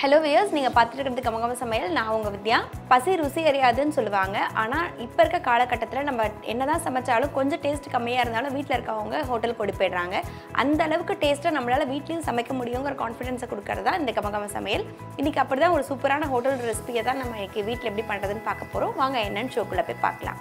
Hello wears, நீங்கள் பார்த்துட்டு இருக்கிறது கமகம சமையல். நான் உங்கள் வித்யா. பசி ருசி அறியாதுன்னு சொல்லுவாங்க, ஆனால் இப்போ இருக்க காலகட்டத்தில் நம்ம என்ன தான் சமைச்சாலும் கொஞ்சம் டேஸ்ட் கம்மியாக இருந்தாலும் வீட்டில் இருக்கவங்க ஹோட்டலுக்கு ஓடி போயிடுறாங்க. அந்த அளவுக்கு டேஸ்ட்டாக நம்மளால் வீட்லேயும் சமைக்க முடியுங்கிற கான்ஃபிடென்ஸை கொடுக்கறது தான் இந்த கமகம சமையல். இன்றைக்கி அப்படி தான் ஒரு சூப்பரான ஹோட்டல் ரெசிபியை தான் நம்ம வீட்டில் எப்படி பண்ணுறதுன்னு பார்க்க போகிறோம். வாங்க என்னென்னு ஷோக்குள்ளே போய் பார்க்கலாம்.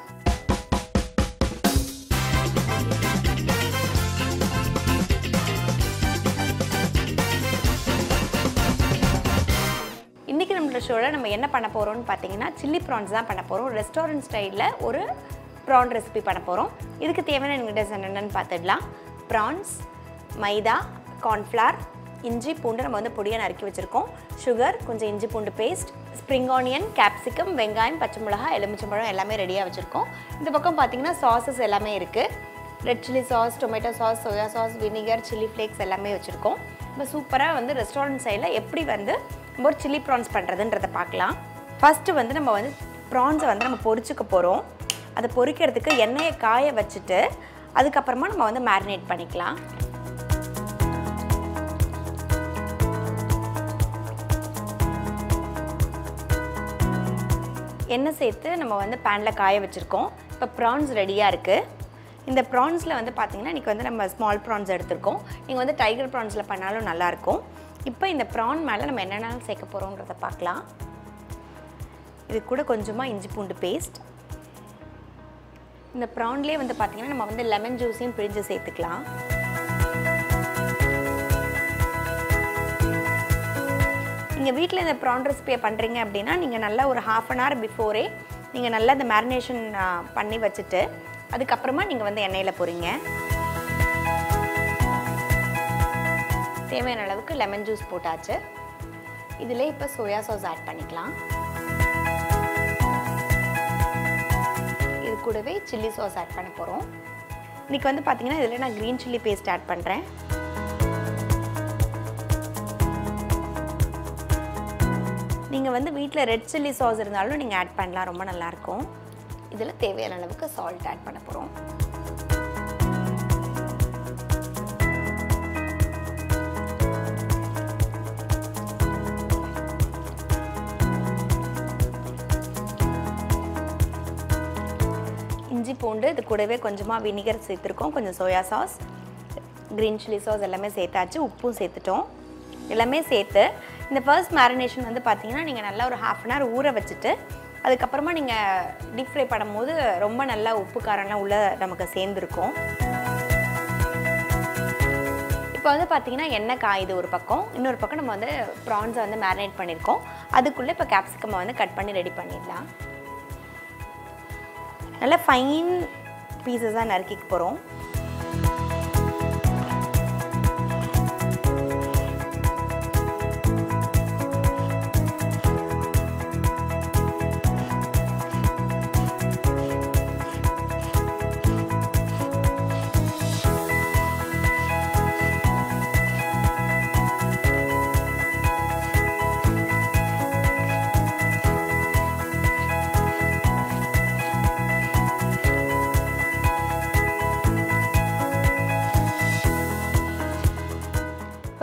ஷோவில் நம்ம என்ன பண்ண போகிறோம்னு பார்த்தீங்கன்னா சில்லி ப்ரான்ஸ் தான் பண்ண போகிறோம். ரெஸ்டாரண்ட் ஸ்டைலில் ஒரு ப்ரான் ரெசிபி பண்ண போகிறோம். இதுக்கு தேவையான இன்க்ரீடியன்ஸ் என்னென்னு பார்த்துடலாம். ப்ரான்ஸ், மைதா, கார்ன்ஃப்ளவர், இஞ்சி பூண்டு நம்ம வந்து பொடியாக நறுக்கி வச்சுருக்கோம், சுகர், கொஞ்சம் இஞ்சி பூண்டு பேஸ்ட், ஸ்ப்ரிங் ஆனியன், கேப்சிகம், வெங்காயம், பச்சை மிளகாய், எலுமிச்சம்பழம் எல்லாமே ரெடியாக வச்சுருக்கோம். இந்த பக்கம் பார்த்திங்கன்னா சாஸஸ் எல்லாமே இருக்குது. Red chilli sauce, tomato sauce, soya sauce, vinegar, chilli flakes எல்லாமே வச்சுருக்கோம். நம்ம சூப்பராக வந்து ரெஸ்டாரண்ட் சைடில் எப்படி வந்து ஒரு சில்லி ப்ரான்ஸ் பண்ணுறதுன்றதை பார்க்கலாம். ஃபஸ்ட்டு வந்து நம்ம வந்து ப்ரான்ஸை வந்து நம்ம பொரிச்சுக்க போகிறோம். அதை பொரிக்கிறதுக்கு எண்ணெயை காய வச்சுட்டு அதுக்கப்புறமா நம்ம வந்து மேரினேட் பண்ணிக்கலாம். எண்ணெய் சேர்த்து நம்ம வந்து பேனில் காய வச்சுருக்கோம். இப்போ ப்ரான்ஸ் ரெடியாக இருக்குது. இந்த ப்ரான்ஸில் வந்து பார்த்திங்கன்னா இன்றைக்கி வந்து நம்ம ஸ்மால் ப்ரான்ஸ் எடுத்திருக்கோம். நீங்கள் வந்து டைகர் ப்ரான்ஸில் பண்ணாலும் நல்லாயிருக்கும். இப்போ இந்த ப்ரான் மேலே நம்ம என்னென்னாலும் சேர்க்க போகிறோங்கிறத பார்க்கலாம். இது கூட கொஞ்சமாக இஞ்சி பூண்டு பேஸ்ட். இந்த ப்ரான்லேயே வந்து பார்த்திங்கன்னா நம்ம வந்து லெமன் ஜூஸையும் பிழிஞ்சு சேர்த்துக்கலாம். நீங்கள் வீட்டில் இந்த ப்ரான் ரெசிபியை பண்ணுறீங்க அப்படின்னா நீங்கள் நல்லா ஒரு ½ hour பிஃபோரே நீங்கள் நல்லா இந்த மேரினேஷன் பண்ணி வச்சுட்டு அதுக்கப்புறமா நீங்கள் வந்து எண்ணெயில் போகிறீங்க. தேவையான அளவுக்கு லெமன் ஜூஸ் போட்டாச்சு. இதில் இப்போ சோயா சாஸ் ஆட் பண்ணிக்கலாம். இது கூடவே சில்லி சாஸ் ஆட் பண்ண போகிறோம். இன்றைக்கி வந்து பார்த்திங்கன்னா இதில் நான் க்ரீன் சில்லி பேஸ்ட் ஆட் பண்ணுறேன். நீங்கள் வந்து வீட்டில் ரெட் சில்லி சாஸ் இருந்தாலும் நீங்கள் ஆட் பண்ணலாம், ரொம்ப நல்லாயிருக்கும். இதில் தேவையான அளவுக்கு சால்ட் ஆட் பண்ண போகிறோம். இஞ்சி பூண்டு, இது கூடவே கொஞ்சமாக வினிகர் சேர்த்துருக்கோம், கொஞ்சம் soya sauce, green chilli sauce எல்லாமே சேர்த்தாச்சு. உப்பும் சேர்த்துட்டோம். எல்லாமே சேர்த்து இந்த ஃபர்ஸ்ட் மேரினேஷன் வந்து பார்த்திங்கன்னா நீங்கள் நல்லா ஒரு ½ hour ஊற வச்சுட்டு அதுக்கப்புறமா நீங்கள் டீப் ஃப்ரை பண்ணும்போது ரொம்ப நல்லா உப்பு காரம்லாம் உள்ளே நமக்கு சேர்ந்துருக்கும். இப்போ வந்து பார்த்திங்கன்னா எண்ணெய் காயுது ஒரு பக்கம், இன்னொரு பக்கம் நம்ம வந்து ப்ரான்ஸை வந்து மேரினேட் பண்ணியிருக்கோம். அதுக்குள்ளே இப்போ கேப்சிகம்மை வந்து கட் பண்ணி ரெடி பண்ணிடலாம். நல்லா ஃபைன் பீசஸாக நறுக்கிக்க போகிறோம்.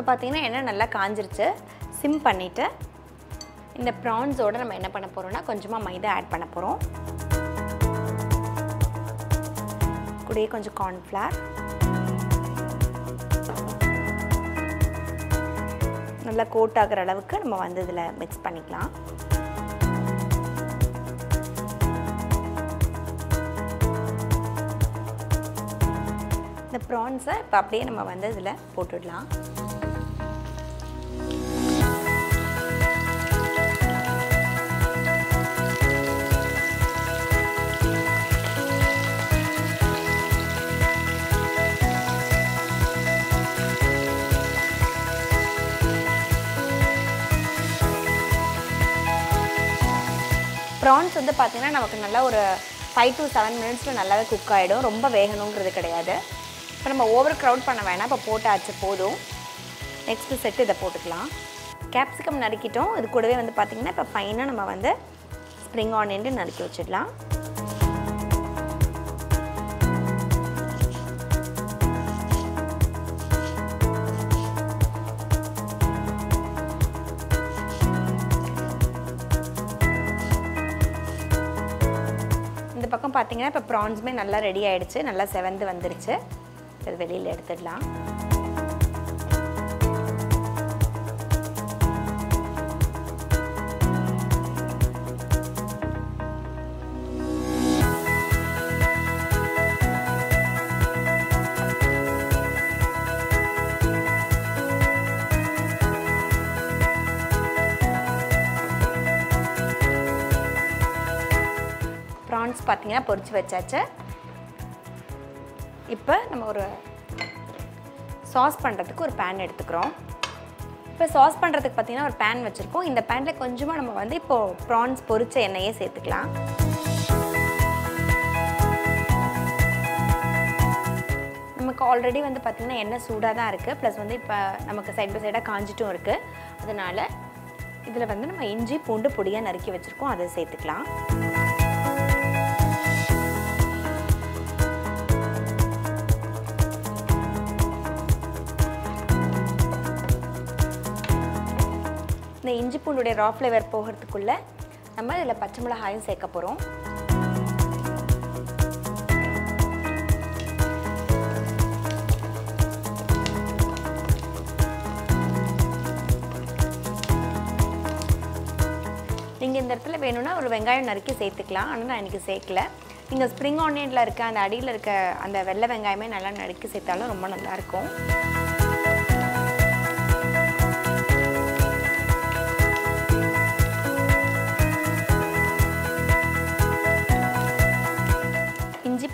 பார்த்திங்கன்னா எண்ணெய் நல்லா காஞ்சிருச்சு. சிம் பண்ணிவிட்டு இந்த ப்ரான்ஸோடு நம்ம என்ன பண்ண போகிறோம்னா கொஞ்சமாக மைதா ஆட் பண்ண போகிறோம். கூடவே கொஞ்சம் கார்ன்ஃப்ளவர். நல்லா கோட் ஆகிற அளவுக்கு நம்ம வந்து இதில் மிக்ஸ் பண்ணிக்கலாம். இந்த ப்ரான்ஸை இப்போ அப்படியே நம்ம வந்து இதில் போட்டுடலாம். ப்ரான்ஸ் வந்து பார்த்திங்கன்னா நமக்கு நல்லா ஒரு 5 to 7 minutesiல் நல்லாவே குக் ஆகிடும். ரொம்ப வேகணுங்கிறது கிடையாது. இப்போ நம்ம ஓவர் க்ரௌட் பண்ண வேணாம். இப்போ போட்டாச்சு போதும். நெக்ஸ்ட்டு செட்டு இதை போட்டுக்கலாம். கேப்சிகம் நறுக்கிட்டோம். இது கூடவே வந்து பார்த்திங்கன்னா இப்போ ஃபைனாக நம்ம வந்து ஸ்ப்ரிங் ஆனியன் நறுக்கி வச்சிடலாம். பக்கம் பார்த்தீங்கன்னா இப்போ ப்ரான்ஸுமே நல்லா ரெடி ஆகிடுச்சு, நல்லா செவந்து வந்துருச்சு. இது வெளியில் எடுத்துடலாம். ப்ரான்ஸ் பார்த்தீங்கன்னா பொரிச்சு வச்சாச்சு. இப்போ நம்ம ஒரு சாஸ் பண்ணுறதுக்கு ஒரு பேன் எடுத்துக்கிறோம். இப்போ சாஸ் பண்ணுறதுக்கு பார்த்தீங்கன்னா ஒரு பேன் வச்சுருக்கோம். இந்த பேனில் கொஞ்சமாக நம்ம வந்து இப்போது ப்ரான்ஸ் பொரிச்ச எண்ணெயே சேர்த்துக்கலாம். நமக்கு ஆல்ரெடி வந்து பார்த்திங்கன்னா எண்ணெய் சூடாக தான் இருக்குது, ப்ளஸ் வந்து இப்போ நமக்கு சைட் பை சைடாக காஞ்சிட்டும் இருக்குது. அதனால் இதில் வந்து நம்ம இஞ்சி பூண்டு பொடியாக நறுக்கி வச்சுருக்கோம், அதை சேர்த்துக்கலாம். இந்த இஞ்சி பூண்டுடைய ரா ஃப்ளேவர் போகிறதுக்குள்ளே நம்ம இதில் பச்சை மிளகாயும் சேர்க்க போகிறோம். நீங்கள் இந்த இடத்துல வேணும்னா ஒரு வெங்காயம் நறுக்கி சேர்த்துக்கலாம், ஆனால் நான் இன்றைக்கி சேர்க்கலை. நீங்கள் ஸ்ப்ரிங் ஆனியனில் இருக்க அந்த அடியில் இருக்க அந்த வெள்ளை வெங்காயமே நல்லா நறுக்கி சேர்த்தாலும் ரொம்ப நல்லாயிருக்கும்.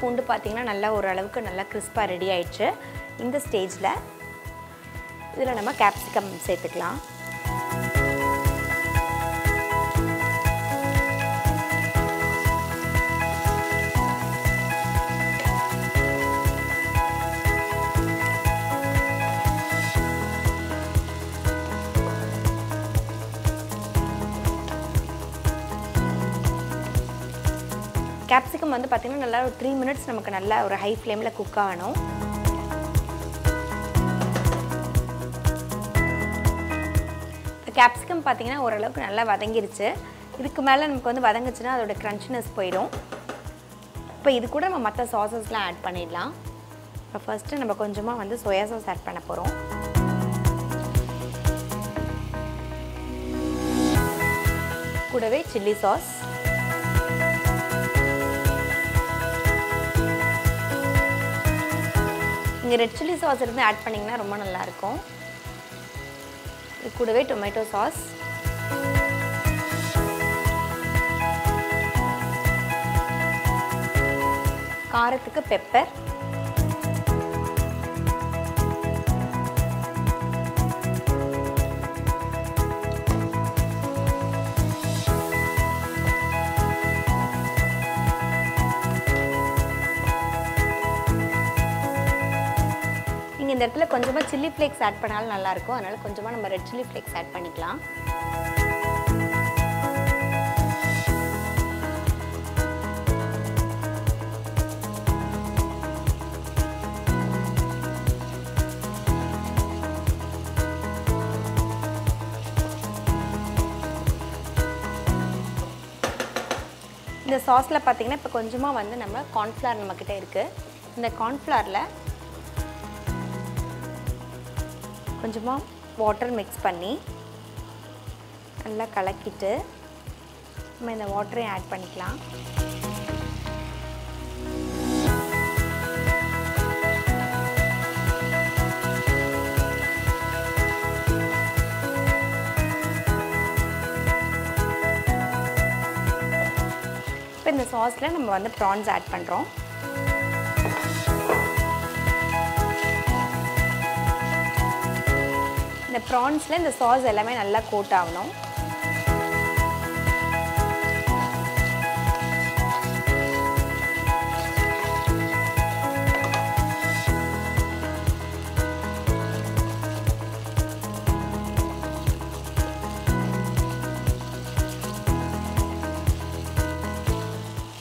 பூண்டு பார்த்தீங்கன்னா நல்லா ஓரளவுக்கு நல்லா கிறிஸ்பாக ரெடி ஆயிடுச்சு. இந்த ஸ்டேஜில் இதில் நம்ம கேப்சிகம் சேர்த்துக்கலாம். கேப்சிகம் வந்து பார்த்திங்கன்னா நல்லா ஒரு 3 minutes நமக்கு நல்லா ஒரு ஹை ஃப்ளேமில் குக் ஆகணும். கேப்சிகம் பார்த்திங்கன்னா ஓரளவுக்கு நல்லா வதங்கிருச்சு. இதுக்கு மேலே நமக்கு வந்து வதங்குச்சுன்னா அதோட க்ரன்ச்சினஸ் போயிடும். இப்போ இது கூட நம்ம மற்ற சாஸஸ்லாம் ஆட் பண்ணிடலாம். இப்போ ஃபஸ்ட்டு நம்ம கொஞ்சமாக வந்து சோயா சாஸ் ஆட் பண்ண போகிறோம். கூடவே சில்லி சாஸ், நீங்கள் ரெட் சில்லி சாஸ் இருந்து ஆட் பண்ணிங்கன்னா ரொம்ப நல்லாயிருக்கும். இது கூடவே டொமேட்டோ சாஸ், காரத்துக்கு பெப்பர், இந்த இடத்துல கொஞ்சமாக சில்லி ஃப்ளேக்ஸ் ஆட் பண்ணாலும் நல்லாயிருக்கும். அதனால் கொஞ்சமாக நம்ம ரெட் சில்லி ஃப்ளேக்ஸ் ஆட் பண்ணிக்கலாம். இந்த சாஸில் பார்த்தீங்கன்னா இப்போ கொஞ்சமாக வந்து நம்ம கார்ன்ஃப்ளவர் நம்மக்கிட்ட இருக்குது. இந்த கார்ன்ஃப்ளவரில் கொஞ்சமாக வாட்டர் மிக்ஸ் பண்ணி நல்லா கலக்கிட்டு நம்ம இந்த வாட்டரையும் ஆட் பண்ணிக்கலாம். இப்போ இந்த சாஸில் நம்ம வந்து ப்ரான்ஸ் ஆட் பண்ணுறோம். இந்த ப்ரான்ஸில் இந்த சாஸ் எல்லாமே நல்லா கோட் ஆகணும்.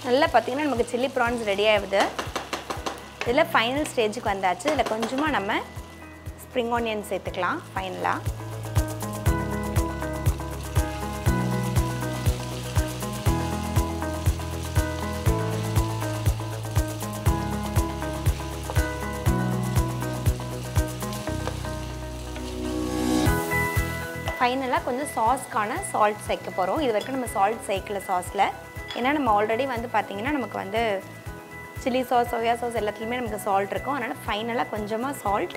நல்லா பார்த்திங்கன்னா நமக்கு சில்லி ப்ரான்ஸ் ரெடி ஆகுது. இதில் ஃபைனல் ஸ்டேஜுக்கு வந்தாச்சு. இதில் கொஞ்சமாக நம்ம ஸ்ப்ரிங் ஆனியன் சேர்த்துக்கலாம் ஃபைனலாக. ஃபைனலாக கொஞ்சம் சாஸ்க்கான சால்ட் சேர்க்க போகிறோம். இது வரைக்கும் நம்ம சால்ட் சேர்க்கல சாஸில், ஏன்னா நம்ம ஆல்ரெடி வந்து பார்த்திங்கன்னா நமக்கு வந்து சில்லி சாஸ், சோயா சாஸ் எல்லாத்துலேயுமே நமக்கு சால்ட் இருக்கும். அதனால் ஃபைனலாக கொஞ்சமாக சால்ட்,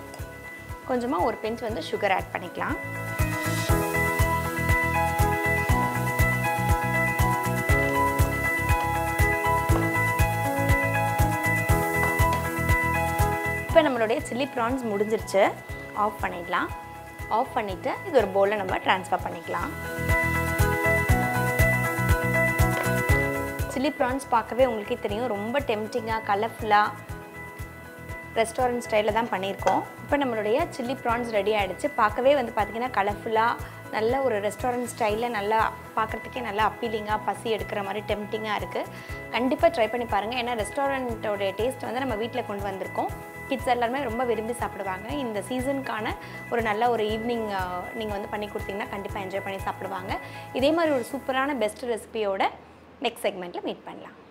கொஞ்சமாக ஒரு பிஞ்ச் வந்து சுகர் ஆட் பண்ணிக்கலாம். இப்போ நம்மளுடைய சில்லி ப்ரான்ஸ் முடிஞ்சிருச்சு, ஆஃப் பண்ணிடலாம். ஆஃப் பண்ணிவிட்டு இது ஒரு பவுலில் நம்ம ட்ரான்ஸ்ஃபர் பண்ணிக்கலாம். சில்லி ப்ரான்ஸ் பார்க்கவே உங்களுக்கே தெரியும் ரொம்ப டெம்டிங்காக கலர்ஃபுல்லாக ரெஸ்டாரண்ட் ஸ்டைலில் தான் பண்ணியிருக்கோம். இப்போ நம்மளுடைய சில்லி ப்ரான்ஸ் ரெடி ஆகிடுச்சு. பார்க்கவே வந்து பார்த்திங்கன்னா கலர்ஃபுல்லாக நல்ல ஒரு ரெஸ்டாரண்ட் ஸ்டைலில் நல்லா பார்க்குறதுக்கே நல்லா அப்பீலிங்காக பசி எடுக்கிற மாதிரி டெம்டிங்காக இருக்குது. கண்டிப்பாக ட்ரை பண்ணி பாருங்கள். ஏன்னா ரெஸ்டாரண்ட்டோடைய டேஸ்ட் வந்து நம்ம வீட்டில் கொண்டு வந்திருக்கோம். கிட்ஸ் எல்லாருமே ரொம்ப விரும்பி சாப்பிடுவாங்க. இந்த சீசனுக்கான ஒரு நல்ல ஒரு ஈவினிங் நீங்கள் வந்து பண்ணி கொடுத்தீங்கன்னா கண்டிப்பாக என்ஜாய் பண்ணி சாப்பிடுவாங்க. இதே மாதிரி ஒரு சூப்பரான பெஸ்ட் ரெசிபியோட நெக்ஸ்ட் செக்மெண்ட்டில் மீட் பண்ணலாம்.